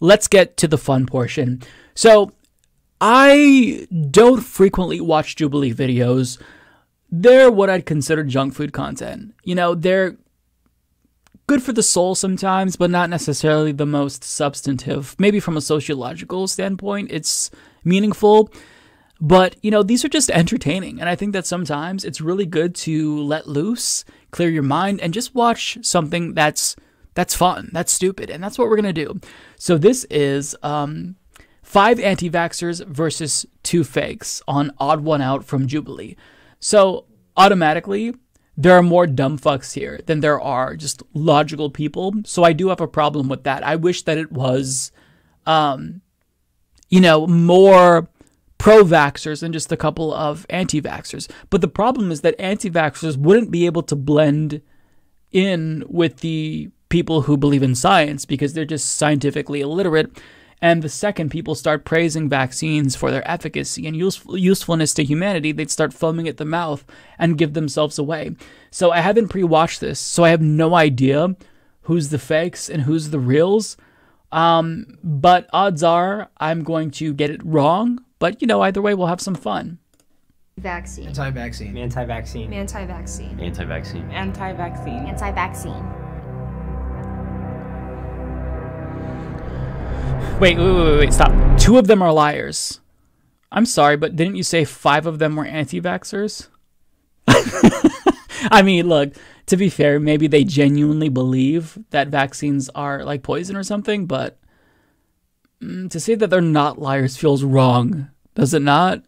let's get to the fun portion. So I don't frequently watch Jubilee videos. They're what I'd consider junk food content. You know, they're good for the soul sometimes, but not necessarily the most substantive. Maybe from a sociological standpoint, it's meaningful. But, you know, these are just entertaining. And I think that sometimes it's really good to let loose, clear your mind, and just watch something that's fun, that's stupid. And that's what we're going to do. So this is 5 anti-vaxxers versus 2 fakes on Odd One Out from Jubilee. So automatically, there are more dumb fucks here than there are just logical people. So I do have a problem with that. I wish that it was, you know, more pro-vaxxers and just a couple of anti-vaxxers. But the problem is that anti-vaxxers wouldn't be able to blend in with the people who believe in science because they're just scientifically illiterate. And the second people start praising vaccines for their efficacy and usefulness to humanity, they'd start foaming at the mouth and give themselves away. So I haven't pre-watched this, so I have no idea who's the fakes and who's the reals. But odds are I'm going to get it wrong. But, you know, either way, we'll have some fun. Vaccine. Anti-vaccine. Anti-vaccine. Anti-vaccine. Anti-vaccine. Anti-vaccine. Anti-vaccine. Wait, stop. 2 of them are liars. I'm sorry, but didn't you say 5 of them were anti-vaxxers? I mean, look, to be fair, maybe they genuinely believe that vaccines are like poison or something, but to say that they're not liars feels wrong, does it not?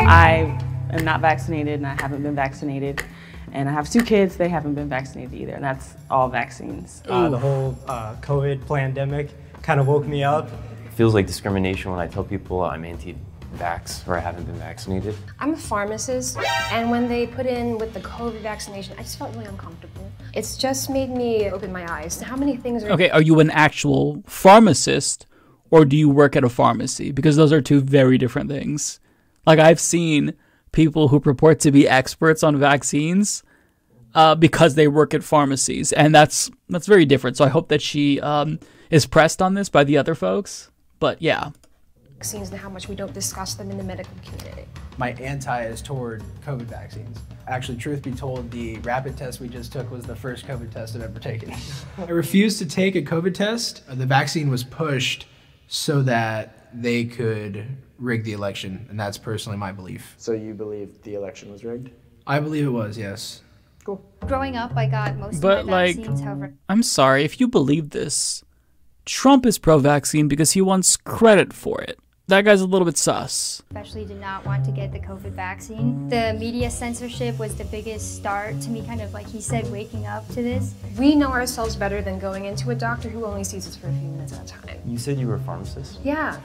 I am not vaccinated, and I haven't been vaccinated, and I have 2 kids. They haven't been vaccinated either, and that's all vaccines. The whole COVID plandemic kind of woke me up. It feels like discrimination when I tell people I'm anti-vax or I haven't been vaccinated. I'm a pharmacist, and when they put in with the COVID vaccination, I just felt really uncomfortable. It's just made me open my eyes. How many things are... Okay, are you an actual pharmacist? Or do you work at a pharmacy? Because those are 2 very different things. Like, I've seen people who purport to be experts on vaccines because they work at pharmacies. And that's very different. So I hope that she is pressed on this by the other folks. But yeah. Vaccines and how much we don't discuss them in the medical community. My anti is toward COVID vaccines. Actually, truth be told, the rapid test we just took was the first COVID test I've ever taken. I refused to take a COVID test. The vaccine was pushed so that they could rig the election, and that's personally my belief. So you believe the election was rigged? I believe it was, yes. Cool. Growing up, I got most of my vaccines, however. I'm sorry, if you believe this, Trump is pro-vaccine because he wants credit for it. That guy's a little bit sus. Especially did not want to get the COVID vaccine. The media censorship was the biggest start to me, kind of like he said, waking up to this. We know ourselves better than going into a doctor who only sees us for a few minutes at a time. You said you were a pharmacist? Yeah.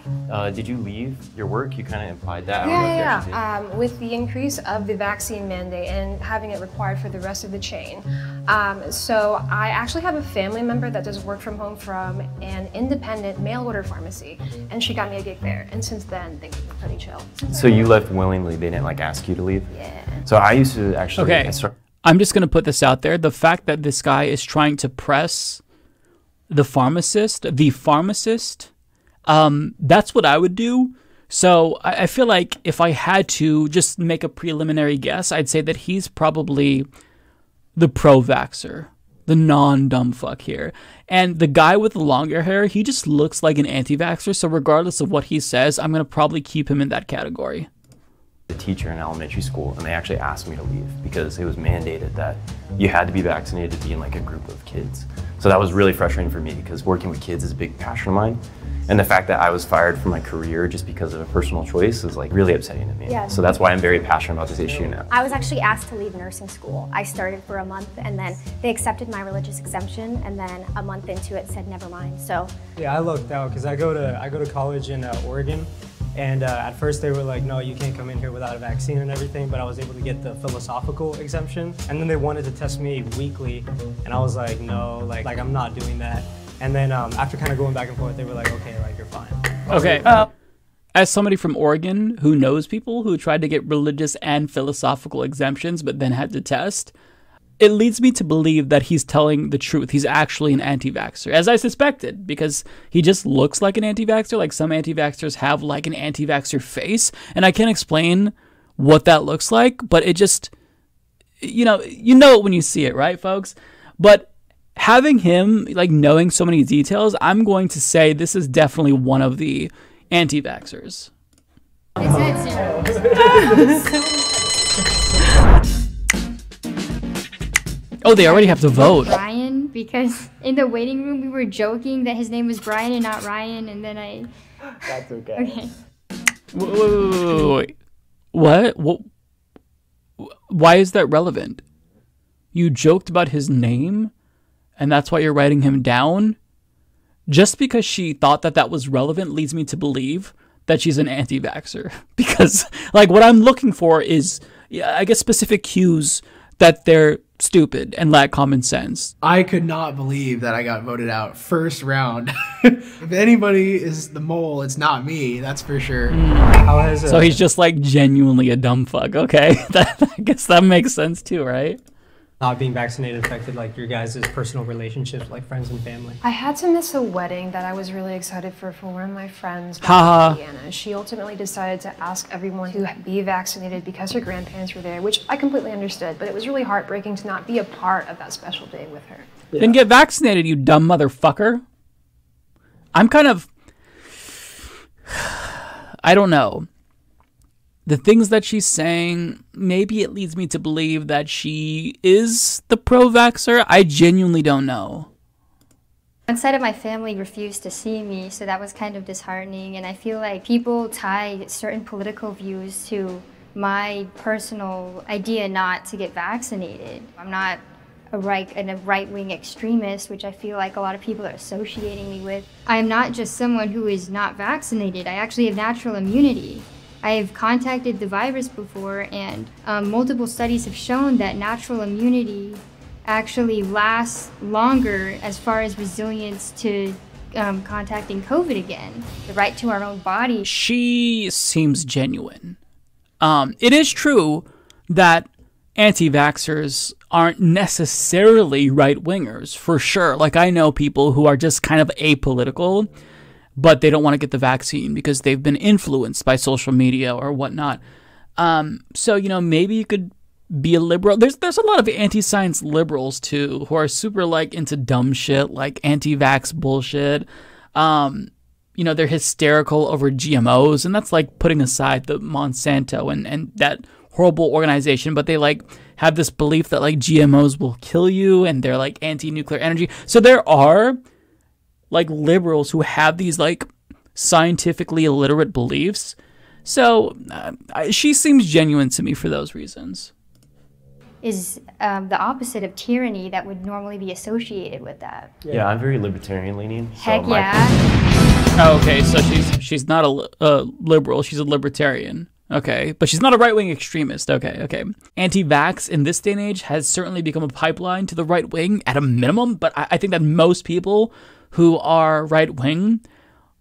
Did you leave your work? You kind of implied that. Yeah. With the increase of the vaccine mandate and having it required for the rest of the chain. So I actually have a family member that does work from home from an independent mail order pharmacy, and she got me a gig there. And since then, things have been pretty chill. So you left willingly? They didn't like ask you to leave? Yeah. So I used to actually... Okay, I'm just going to put this out there. The fact that this guy is trying to press the pharmacist, that's what I would do. So I feel like if I had to just make a preliminary guess, I'd say that he's probably the pro-vaxxer, the non-dumb fuck here. And the guy with the longer hair, he just looks like an anti-vaxxer, so regardless of what he says, I'm going to probably keep him in that category. A teacher in elementary school, and they actually asked me to leave because it was mandated that you had to be vaccinated to be in like a group of kids. So that was really frustrating for me because working with kids is a big passion of mine. And the fact that I was fired from my career just because of a personal choice is like really upsetting to me. Yeah. So that's why I'm very passionate about this issue now. I was actually asked to leave nursing school. I started for a month and then they accepted my religious exemption, and then a month into it said never mind. So yeah, I lucked out because I go to college in Oregon, and at first they were like, no, you can't come in here without a vaccine and everything, but I was able to get the philosophical exemption, and then they wanted to test me weekly, and I was like, no, like I'm not doing that. And then after kind of going back and forth, they were like, okay, like, you're fine. Okay. As somebody from Oregon who knows people who tried to get religious and philosophical exemptions but then had to test, it leads me to believe that he's telling the truth. He's actually an anti-vaxxer, as I suspected, because he just looks like an anti-vaxxer. Like, some anti-vaxxers have like an anti-vaxxer face, and I can't explain what that looks like, but it just, you know it when you see it, right, folks? But having him, like, knowing so many details, I'm going to say this is definitely one of the anti-vaxxers. Oh, they already have to vote. Brian, because in the waiting room we were joking that his name was Brian and not Ryan, and then I... That's okay. Okay. Wait. What? Why is that relevant? You joked about his name, and that's why you're writing him down? Just because she thought that that was relevant leads me to believe that she's an anti-vaxxer. Because, like, what I'm looking for is, I guess, specific cues that they're stupid and lack common sense. I could not believe that I got voted out first round. If anybody is the mole, it's not me, that's for sure. So he's just like genuinely a dumb fuck. Okay. I guess that makes sense too, right? Not being vaccinated affected like your guys' personal relationships, like friends and family? I had to miss a wedding that I was really excited for one of my friends from Indiana. She ultimately decided to ask everyone to be vaccinated because her grandparents were there, which I completely understood, but it was really heartbreaking to not be a part of that special day with her. Yeah. Then get vaccinated, you dumb motherfucker. I'm kind of... I don't know. The things that she's saying, maybe it leads me to believe that she is the pro-vaxxer. I genuinely don't know. One side of my family refused to see me, so that was kind of disheartening. And I feel like people tie certain political views to my personal idea not to get vaccinated. I'm not a right-wing extremist, which I feel like a lot of people are associating me with. I'm not just someone who is not vaccinated. I actually have natural immunity. I've contacted the virus before, and multiple studies have shown that natural immunity actually lasts longer as far as resilience to contacting COVID again. The right to our own body. She seems genuine. It is true that anti-vaxxers aren't necessarily right-wingers, for sure. Like, I know people who are just kind of apolitical, but they don't want to get the vaccine because they've been influenced by social media or whatnot. So, you know, maybe you could be a liberal. There's a lot of anti-science liberals, too, who are super, like, into dumb shit, like anti-vax bullshit. You know, they're hysterical over GMOs, and that's, like, putting aside the Monsanto and that horrible organization, but they, like, have this belief that, like, GMOs will kill you, and they're, like, anti-nuclear energy. So there are... like liberals who have these like scientifically illiterate beliefs. So she seems genuine to me for those reasons. Is the opposite of tyranny that would normally be associated with that. Yeah, I'm very libertarian leaning. Heck so yeah. Oh, okay, so she's not a liberal, she's a libertarian. Okay, but she's not a right-wing extremist. Okay, okay. Anti-vax in this day and age has certainly become a pipeline to the right wing at a minimum, but I think that most people who are right-wing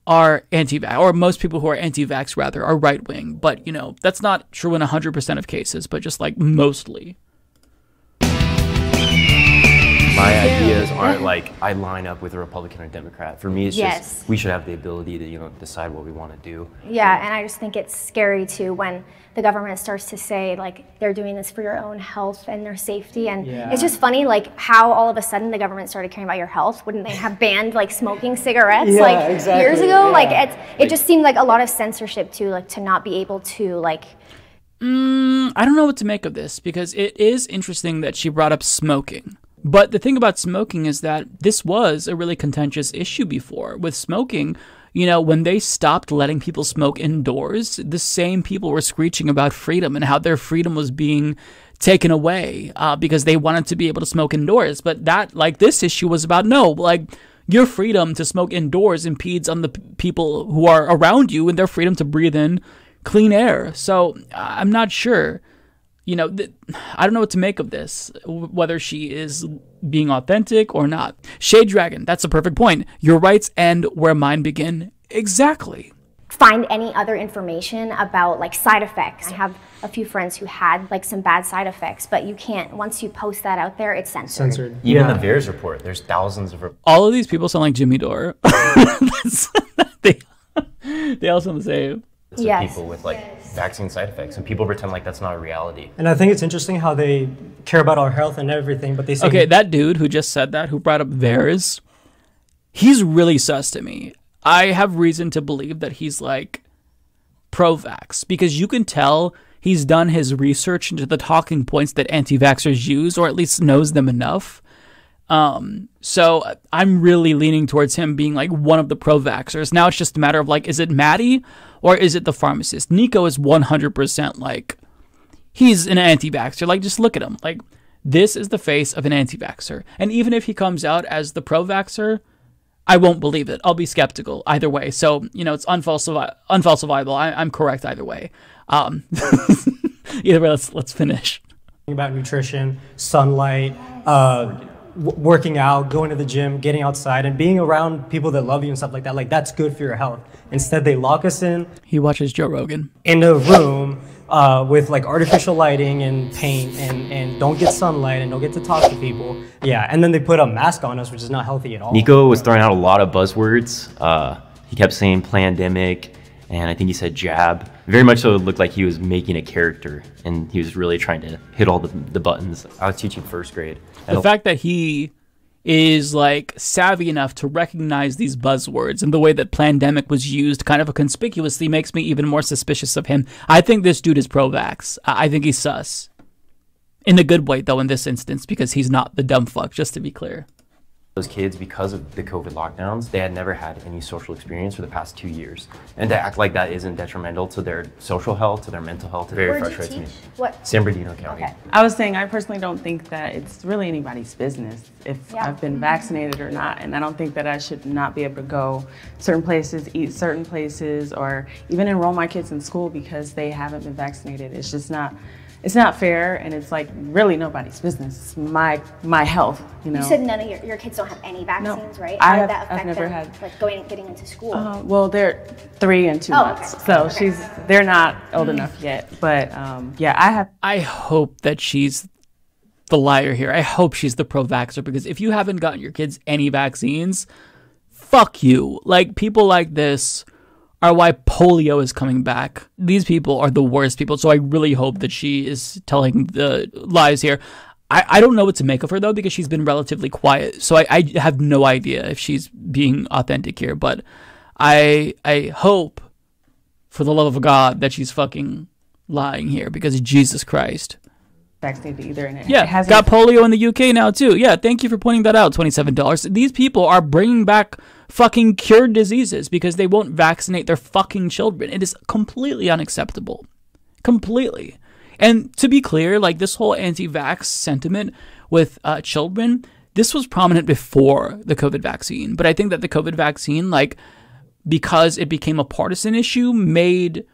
are anti-vax, or most people who are anti-vax, rather, are right-wing. But, you know, that's not true in 100% of cases, but just, like, mostly. My ideas aren't, like, I line up with a Republican or Democrat. For me, it's just we should have the ability to, you know, decide what we want to do. Yeah, and I just think it's scary, too, when the government starts to say, like, they're doing this for your own health and their safety. And it's just funny, like, how all of a sudden the government started caring about your health. Wouldn't they have banned, like, smoking cigarettes, like, years ago? Yeah. Like, it just seemed like a lot of censorship, too, like, to not be able to, like... I don't know what to make of this, because it is interesting that she brought up smoking. But the thing about smoking is that this was a really contentious issue before. With smoking, you know, when they stopped letting people smoke indoors, the same people were screeching about freedom and how their freedom was being taken away because they wanted to be able to smoke indoors. But that, like, this issue was about, no, like, your freedom to smoke indoors impedes on the people who are around you and their freedom to breathe in clean air. So I'm not sure. You know, I don't know what to make of this, whether she is being authentic or not. Shade Dragon, that's a perfect point. Your rights end where mine begin. Exactly. Find any other information about, like, side effects. I have a few friends who had like some bad side effects, but you can't, once you post that out there, it's censored. Even the VAERS report, there's thousands of reports. All of these people sound like Jimmy Dore. They all sound the same. So people with like vaccine side effects, and people pretend like that's not a reality. And I think it's interesting how they care about our health and everything, but they say, okay, that dude who just said that, who brought up VAERS, he's really sus to me. I have reason to believe that he's like pro-vax, because you can tell he's done his research into the talking points that anti-vaxxers use, or at least knows them enough. So I'm really leaning towards him being like one of the pro-vaxxers. Now it's just a matter of like, is it Maddie or is it the pharmacist? Nico is 100% like, he's an anti-vaxxer. Like, just look at him. Like, this is the face of an anti-vaxxer. And even if he comes out as the pro-vaxxer, I won't believe it. I'll be skeptical either way. So, you know, it's unfalsifiable. I'm correct either way. Either way, let's finish. About nutrition, sunlight, working out, going to the gym, getting outside, and being around people that love you and stuff like that. Like, that's good for your health. Instead, they lock us in. He watches Joe Rogan. In a room with like artificial lighting and paint, and don't get sunlight and don't get to talk to people. Yeah, and then they put a mask on us, which is not healthy at all. Nico was throwing out a lot of buzzwords. He kept saying Plandemic, and I think he said jab. Very much so it looked like he was making a character, and he was really trying to hit all the buttons. I was teaching first grade. The fact that he is like savvy enough to recognize these buzzwords, and the way that Plandemic was used kind of conspicuously makes me even more suspicious of him. I think this dude is pro-vax. I think he's sus. In a good way, though, in this instance, because he's not the dumb fuck, just to be clear. Those kids, because of the COVID lockdowns, they had never had any social experience for the past 2 years. And to act like that isn't detrimental to their social health, to their mental health, it very frustrates me. What? San Bernardino County. Okay. I was saying, I personally don't think that it's really anybody's business if I've been vaccinated or not. And I don't think that I should not be able to go certain places, eat certain places, or even enroll my kids in school because they haven't been vaccinated. It's just not. It's not fair, and it's like really nobody's business. It's my health, you know. You said none of your kids don't have any vaccines, right? How did that affect them, like going and getting into school? Well, they're 3 and 2 months, so they're not old enough yet. But yeah, I hope that she's the liar here. I hope she's the pro-vaxxer, because if you haven't gotten your kids any vaccines, fuck you. Like, people like this are why polio is coming back. These people are the worst people, so I really hope that she is telling the lies here. I don't know what to make of her, though, because she's been relatively quiet, so I have no idea if she's being authentic here, but I hope, for the love of God, that she's fucking lying here, because Jesus Christ. Vaccinated either, and it has got polio in the UK now, too. Yeah, thank you for pointing that out, $27. These people are bringing back fucking cured diseases because they won't vaccinate their fucking children. It is completely unacceptable. Completely. And to be clear, like, this whole anti-vax sentiment with children, this was prominent before the COVID vaccine. But I think that the COVID vaccine, like, because it became a partisan issue, made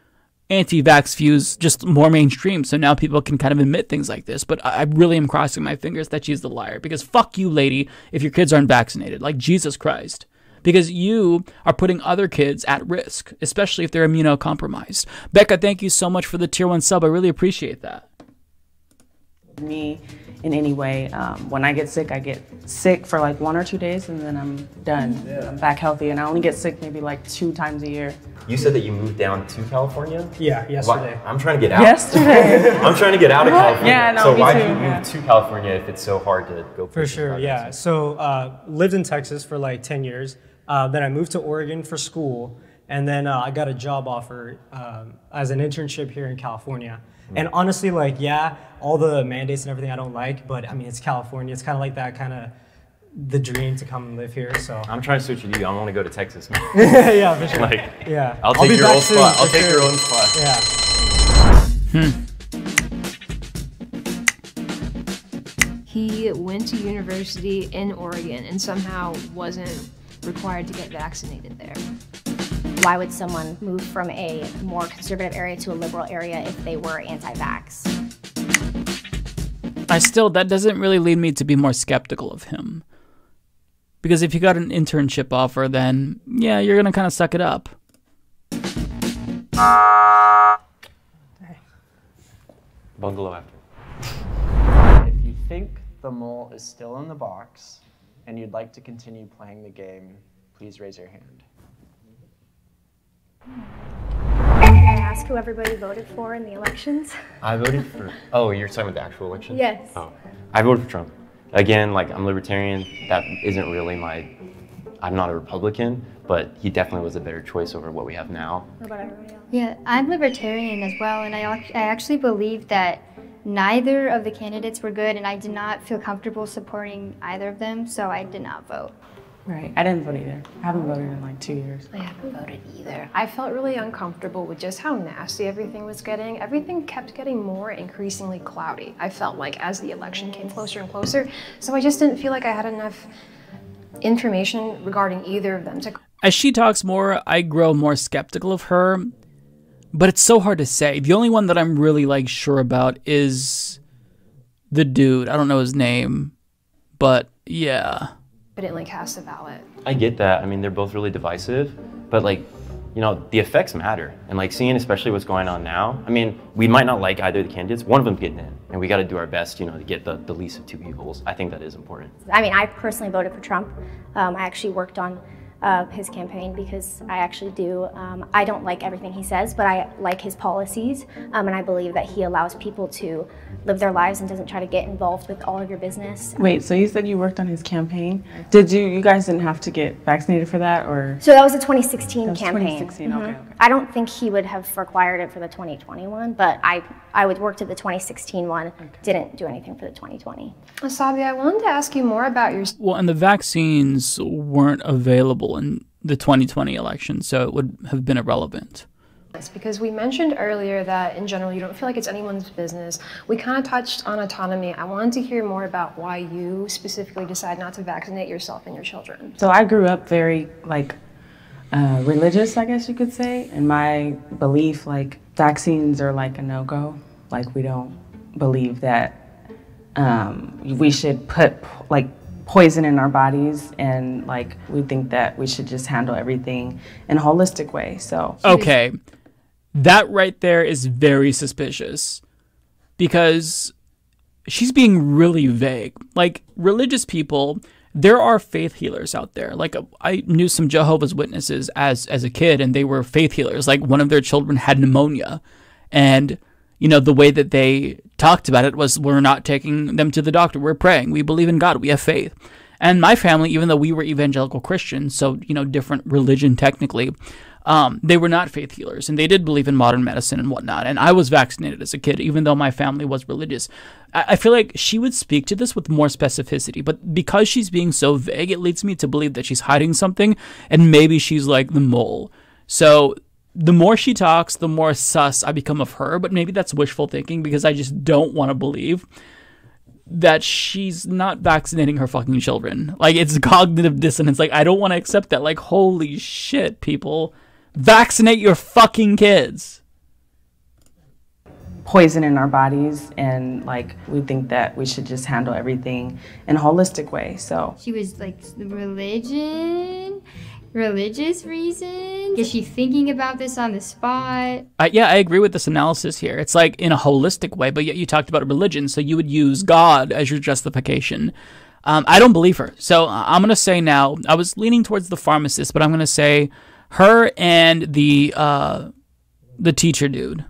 anti-vax views just more mainstream. So now people can kind of admit things like this. But I really am crossing my fingers that she's the liar, because fuck you, lady, if your kids aren't vaccinated. Like, Jesus Christ. Because you are putting other kids at risk, especially if they're immunocompromised. Becca, thank you so much for the tier 1 sub. I really appreciate that. Me in any way. When I get sick for like 1 or 2 days, and then I'm done. Yeah. I'm back healthy, and I only get sick maybe like 2 times a year. You said that you moved down to California? Yeah, yesterday. Why? I'm trying to get out. Yesterday. I'm trying to get out of California. Yeah, no, so why did you move to California if it's so hard to go? For sure, yeah. So lived in Texas for like 10 years. Then I moved to Oregon for school, and then I got a job offer as an internship here in California. And honestly, like, yeah, all the mandates and everything I don't like, but I mean, it's California. It's kind of like that kind of the dream to come and live here. So I'm trying to switch with you. I want to go to Texas. Yeah, for sure. Like, yeah, I'll take your old spot. I'll take your own spot. Yeah. He went to university in Oregon and somehow wasn't required to get vaccinated there. Why would someone move from a more conservative area to a liberal area if they were anti-vax? That doesn't really lead me to be more skeptical of him. Because if you got an internship offer, then yeah, you're gonna kind of suck it up. Bungalow after. If you think the mole is still in the box and you'd like to continue playing the game, please raise your hand. Can I ask who everybody voted for in the elections? I voted for... Oh, you're talking about the actual election? Yes. Oh, I voted for Trump. Again, like, I'm libertarian. That isn't really my... I'm not a Republican, but he definitely was a better choice over what we have now. What about everybody else? Yeah, I'm libertarian as well, and I actually believe that neither of the candidates were good, and I did not feel comfortable supporting either of them, so I did not vote. Right, I didn't vote either. I haven't voted in like 2 years. I haven't voted either. I felt really uncomfortable with just how nasty everything was getting. Everything kept getting more increasingly cloudy, I felt like, as the election came closer and closer. So I just didn't feel like I had enough information regarding either of them. As she talks more, I grow more skeptical of her, but it's so hard to say. The only one that I'm really like sure about is the dude. I don't know his name, but yeah. But it like cast a ballot. I get that. I mean, they're both really divisive, but like, you know, the effects matter. And like seeing especially what's going on now, I mean, we might not like either of the candidates, one of them getting in, and we got to do our best, you know, to get the least of two evils. I think that is important. I mean, I personally voted for Trump. I actually worked on his campaign because I actually do. I don't like everything he says, but I like his policies. And I believe that he allows people to live their lives and doesn't try to get involved with all of your business. Wait, so you said you worked on his campaign. Did you guys didn't have to get vaccinated for that, or? So that was a 2016 campaign. 2016, mm-hmm. Okay, okay. I don't think he would have required it for the 2021, but I would work to the 2016 one, okay. Didn't do anything for the 2020. Wasabi, I wanted to ask you more about your... Well, and the vaccines weren't available in the 2020 election, so it would have been irrelevant. Because we mentioned earlier that in general you don't feel like it's anyone's business. We kind of touched on autonomy. I wanted to hear more about why you specifically decide not to vaccinate yourself and your children. So I grew up very like religious, I guess you could say, and my belief like vaccines are like a no-go. Like we don't believe that we should put like poison in our bodies, and like we think that we should just handle everything in a holistic way. So okay. That right there is very suspicious because she's being really vague. Like religious people, there are faith healers out there. Like I knew some Jehovah's Witnesses as a kid, and they were faith healers. Like one of their children had pneumonia, and you know, the way that they talked about it was we're not taking them to the doctor. We're praying. We believe in God. We have faith. And my family, even though we were evangelical Christians, so, you know, different religion technically, they were not faith healers, and they did believe in modern medicine and whatnot. And I was vaccinated as a kid, even though my family was religious. I feel like she would speak to this with more specificity, but because she's being so vague, it leads me to believe that she's hiding something, and maybe she's like the mole. So the more she talks, the more sus I become of her, but maybe that's wishful thinking because I just don't want to believe that she's not vaccinating her fucking children. Like, it's cognitive dissonance. Like, I don't want to accept that. Like, holy shit, people. Vaccinate your fucking kids. Poison in our bodies, and like we think that we should just handle everything in a holistic way. So she was like religious reasons. Is she thinking about this on the spot? Yeah, I agree with this analysis here. It's like in a holistic way, but yet you talked about religion, so you would use God as your justification. I don't believe her, so I'm gonna say now. I was leaning towards the pharmacist, but I'm gonna say her and the teacher dude.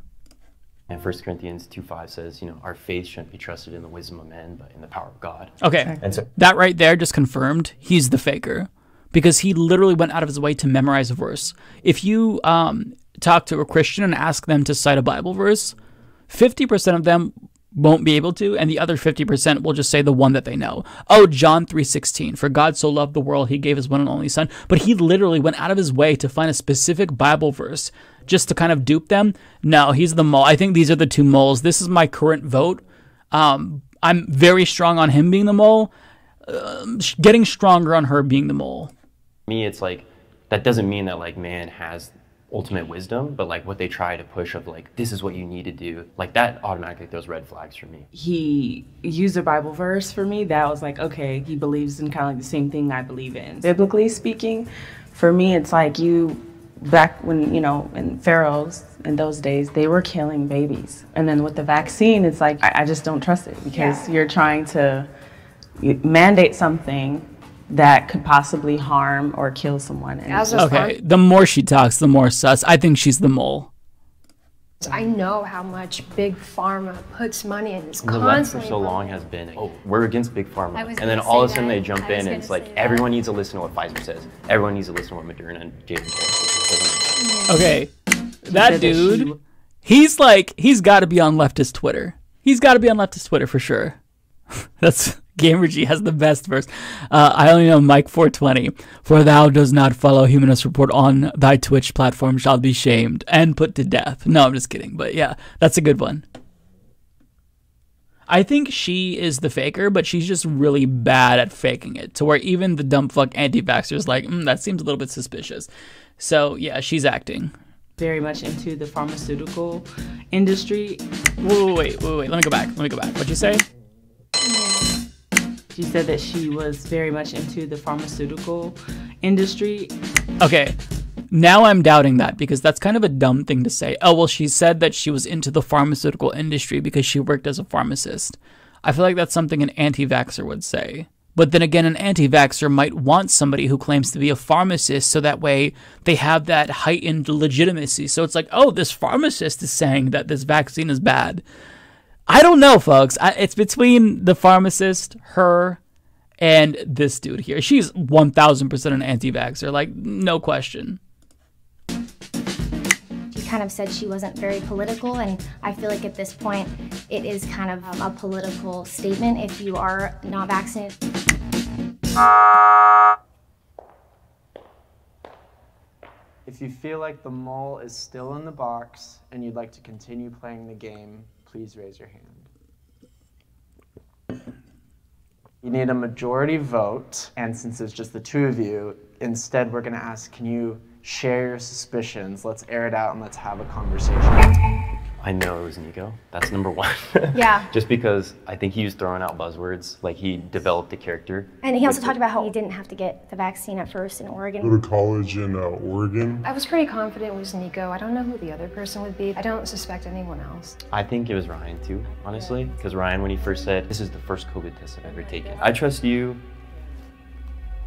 And 1 Corinthians 2:5 says, you know, our faith shouldn't be trusted in the wisdom of men, but in the power of God. Okay. And so that right there just confirmed he's the faker because he literally went out of his way to memorize a verse. If you talk to a Christian and ask them to cite a Bible verse, 50% of them won't be able to, and the other 50% will just say the one that they know. Oh, John 3:16, for God so loved the world, he gave his one and only son. But he literally went out of his way to find a specific Bible verse just to kind of dupe them. No, he's the mole. I think these are the two moles. This is my current vote. I'm very strong on him being the mole, getting stronger on her being the mole. Me, it's like, that doesn't mean that like man has ultimate wisdom, but like what they try to push of like, this is what you need to do, like that automatically throws red flags for me. He used a Bible verse for me that was like, okay, he believes in kind of like the same thing I believe in. Biblically speaking, for me, it's like you, back when, you know, in Pharaoh's in those days, they were killing babies. And then with the vaccine, it's like, I just don't trust it, because you're trying to mandate something that could possibly harm or kill someone. Okay, the more she talks, the more sus. I think she's the mole. I know how much Big Pharma puts money in this constantly. The left for so long has been, oh, we're against Big Pharma. And then all of a sudden they jump in and it's like, everyone needs to listen to what Pfizer says. Everyone needs to listen to what Moderna and J&J says. Okay, that dude, he's like, he's got to be on leftist Twitter. He's got to be on leftist Twitter for sure. That's... Gamergy has the best verse. I only know Mike 420. For thou does not follow humanist report on thy Twitch platform shall be shamed and put to death. No, I'm just kidding. But yeah, that's a good one. I think she is the faker, but she's just really bad at faking it, to where even the dumb fuck anti-vaxxer is like, that seems a little bit suspicious. So yeah, she's acting. Very much into the pharmaceutical industry. Wait. Let me go back. What'd you say? She said that she was very much into the pharmaceutical industry. Okay, now I'm doubting that, because that's kind of a dumb thing to say. Oh, well, she said that she was into the pharmaceutical industry because she worked as a pharmacist. I feel like that's something an anti-vaxxer would say. But then again, an anti-vaxxer might want somebody who claims to be a pharmacist, so that way they have that heightened legitimacy. So it's like, oh, this pharmacist is saying that this vaccine is bad. I don't know, folks. It's between the pharmacist, her, and this dude here. She's 1,000% an anti-vaxxer, like, no question. She kind of said she wasn't very political, and I feel like at this point, it is kind of a political statement if you are not vaccinated. If you feel like the mole is still in the box and you'd like to continue playing the game, please raise your hand. You need a majority vote, and since it's just the two of you, instead we're gonna ask, can you share your suspicions? Let's air it out and let's have a conversation. I know it was an ego. That's number one. Yeah. Just because I think he was throwing out buzzwords, like he developed a character. And he also talked about how he didn't have to get the vaccine at first in Oregon. Go to college in Oregon. I was pretty confident it was Nico. I don't know who the other person would be. I don't suspect anyone else. I think it was Ryan too, honestly. Because Ryan, when he first said, this is the first COVID test I've ever taken. I trust you.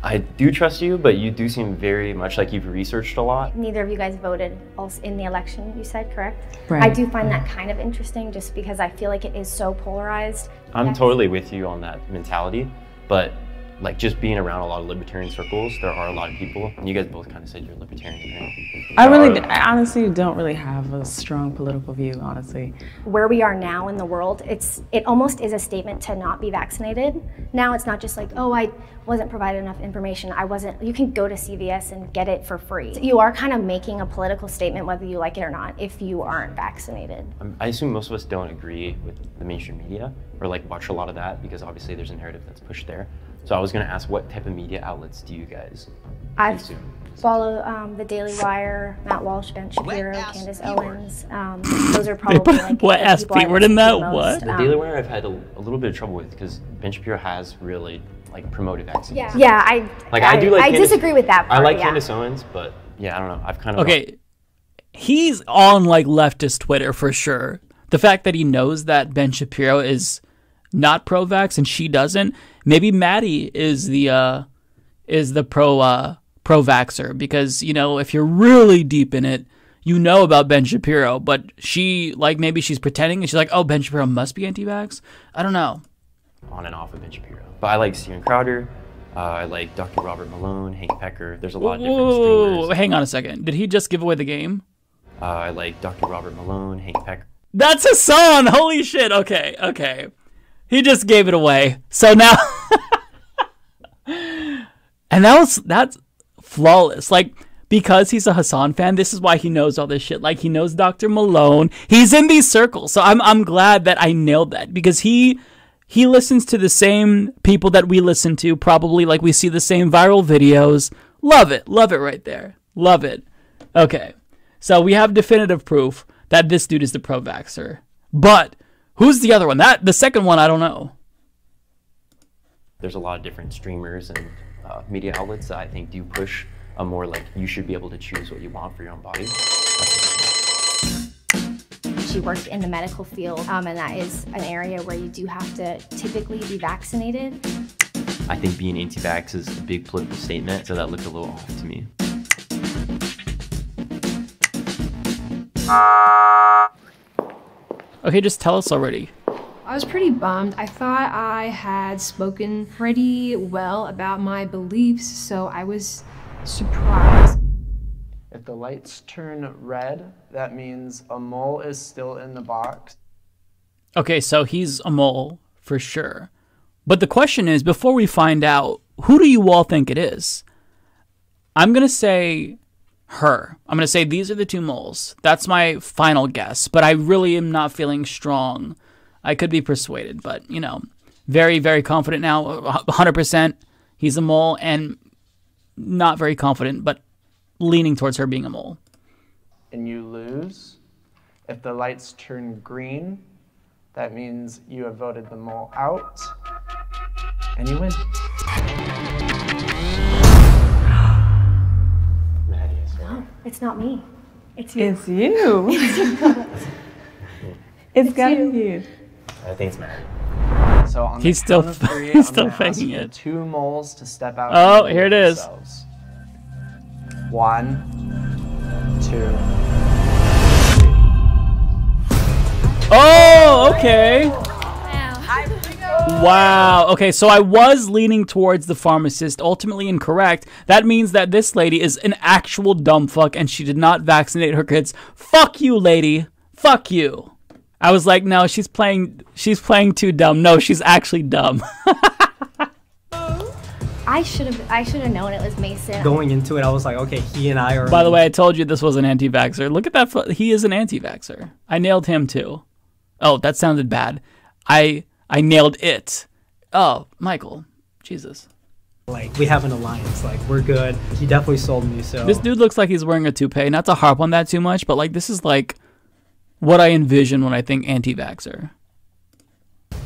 I do trust you, but you do seem very much like you've researched a lot. Neither of you guys voted also in the election, you said, correct? Right. I do find that kind of interesting, just because I feel like it is so polarized. I'm totally with you on that mentality, but like, just being around a lot of libertarian circles, there are a lot of people. And you guys both kind of said you're libertarian, right? I honestly don't really have a strong political view, honestly. Where we are now in the world, it almost is a statement to not be vaccinated. Now it's not just like, oh, I wasn't provided enough information. You can go to CVS and get it for free. So you are kind of making a political statement, whether you like it or not, if you aren't vaccinated. I assume most of us don't agree with the mainstream media, or like watch a lot of that, because obviously there's a narrative that's pushed there. So I was going to ask, what type of media outlets do you guys consume? I follow The Daily Wire, Matt Walsh, Ben Shapiro, Candace Owens. Those are probably like what ass word in that what? The Daily Wire I've had a little bit of trouble with, because Ben Shapiro has really like promoted vaccines. Yeah, I disagree with that part. I like Candace Owens, but yeah, I don't know. I've kind of he's on like leftist Twitter for sure. The fact that he knows that Ben Shapiro is not pro-vax and she doesn't. Maybe Maddie is the pro-vaxxer, because, you know, if you're really deep in it, you know about Ben Shapiro, but she, like, maybe she's pretending and she's like, oh, Ben Shapiro must be anti-vax. I don't know. On and off of Ben Shapiro. But I like Steven Crowder. I like Dr. Robert Malone, Hank Pecker. There's a lot of different streamers. Hang on a second. Did he just give away the game? I like Dr. Robert Malone, Hank Pecker. That's Hassan! Holy shit! Okay. He just gave it away. So now, and that's flawless. Like, because he's a Hassan fan, this is why he knows all this shit. Like, he knows Dr. Malone. He's in these circles. So I'm glad that I nailed that, because he listens to the same people that we listen to. Probably, like, we see the same viral videos. Love it right there. Love it. Okay, so we have definitive proof that this dude is the pro-vaxxer, but. Who's the other one? The second one, I don't know. There's a lot of different streamers and media outlets that I think do push a more like, you should be able to choose what you want for your own body. She worked in the medical field, and that is an area where you do have to typically be vaccinated. I think being anti-vax is a big political statement, so that looked a little off to me. Okay, just tell us already. I was pretty bummed. I thought I had spoken pretty well about my beliefs, so I was surprised. If the lights turn red, that means a mole is still in the box. Okay, so he's a mole for sure. But the question is, before we find out, who do you all think it is? I'm going to say her. I'm going to say these are the two moles. That's my final guess, but I really am not feeling strong. I could be persuaded, but, you know, very, very confident now, 100%. He's a mole, and not very confident, but leaning towards her being a mole. And you lose. If the lights turn green, that means you have voted the mole out, and you win. No, it's not me. It's you. It's you. It's gotta be you. I think it's Matt. So on he's still, three, he's still faking it. Two moles to step out. Oh, here it is. Themselves. 1, 2. Oh, okay. Wow. Wow. Okay, so I was leaning towards the pharmacist, ultimately incorrect. That means that this lady is an actual dumb fuck and she did not vaccinate her kids. Fuck you, lady. Fuck you. I was like, no, she's playing too dumb. No, she's actually dumb. I should have known it was Mason. Going into it, I was like, okay, he and I are... By the way, I told you this was an anti-vaxxer. Look at that. He is an anti-vaxxer. I nailed him too. Oh, that sounded bad. I nailed it. Oh, Michael. Jesus. Like, we have an alliance. Like, we're good. He definitely sold me, so... This dude looks like he's wearing a toupee. Not to harp on that too much, but, like, this is, like, what I envision when I think anti-vaxxer.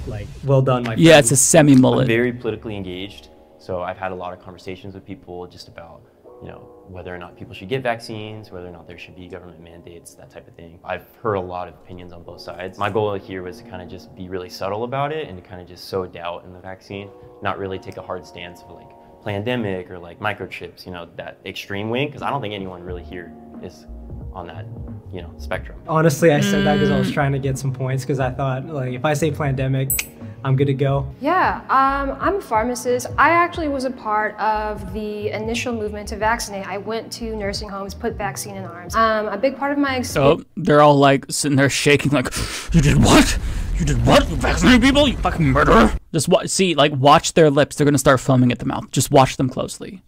Like, well done, Michael. Yeah, it's a semi-mullet. I'm very politically engaged. So I've had a lot of conversations with people just about, you know, whether or not people should get vaccines, whether or not there should be government mandates, that type of thing. I've heard a lot of opinions on both sides. My goal here was to kind of just be really subtle about it and to kind of just sow doubt in the vaccine, not really take a hard stance of like Plandemic or like microchips, you know, that extreme wing, because I don't think anyone really here is on that, you know, spectrum. Honestly, I said that because I was trying to get some points because I thought like if I say Plandemic, I'm good to go. Yeah, I'm a pharmacist. I actually was a part of the initial movement to vaccinate. I went to nursing homes, put vaccine in arms. A big part of my experience. Oh, they're all like sitting there shaking like, you did what? You did what? You vaccinated people? You fucking murderer. Just see, like watch their lips. They're gonna start foaming at the mouth. Just watch them closely.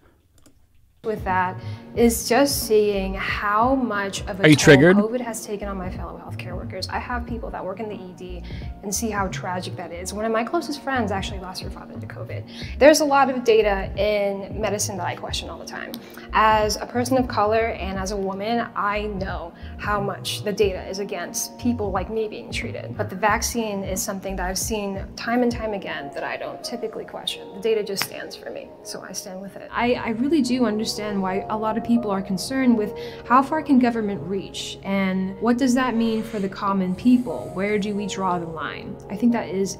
With that is just seeing how much of a toll COVID has taken on my fellow healthcare workers. I have people that work in the ED and see how tragic that is. One of my closest friends actually lost her father to COVID. There's a lot of data in medicine that I question all the time. As a person of color and as a woman, I know how much the data is against people like me being treated. But the vaccine is something that I've seen time and time again that I don't typically question. The data just stands for me, so I stand with it. I really do understand why a lot of people are concerned with how far can government reach and what does that mean for the common people? Where do we draw the line? I think that is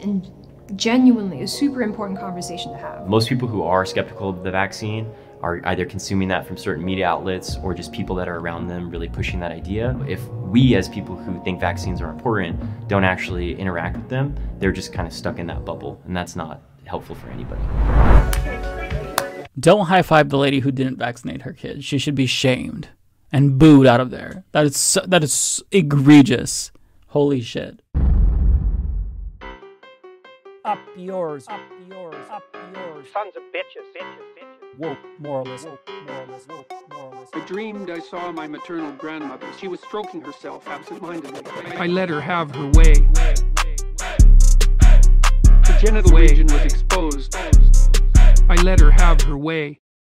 genuinely a super important conversation to have. Most people who are skeptical of the vaccine are either consuming that from certain media outlets or just people that are around them really pushing that idea. If we as people who think vaccines are important don't actually interact with them, they're just kind of stuck in that bubble, and that's not helpful for anybody. Don't high-five the lady who didn't vaccinate her kids. She should be shamed and booed out of there. That is egregious. Holy shit. Up yours. Up yours. Up yours. Sons of bitches. Bitches. Woke moralist. I dreamed I saw my maternal grandmother. She was stroking herself absentmindedly. I let her have her way. The genital region was exposed. I let her have her way.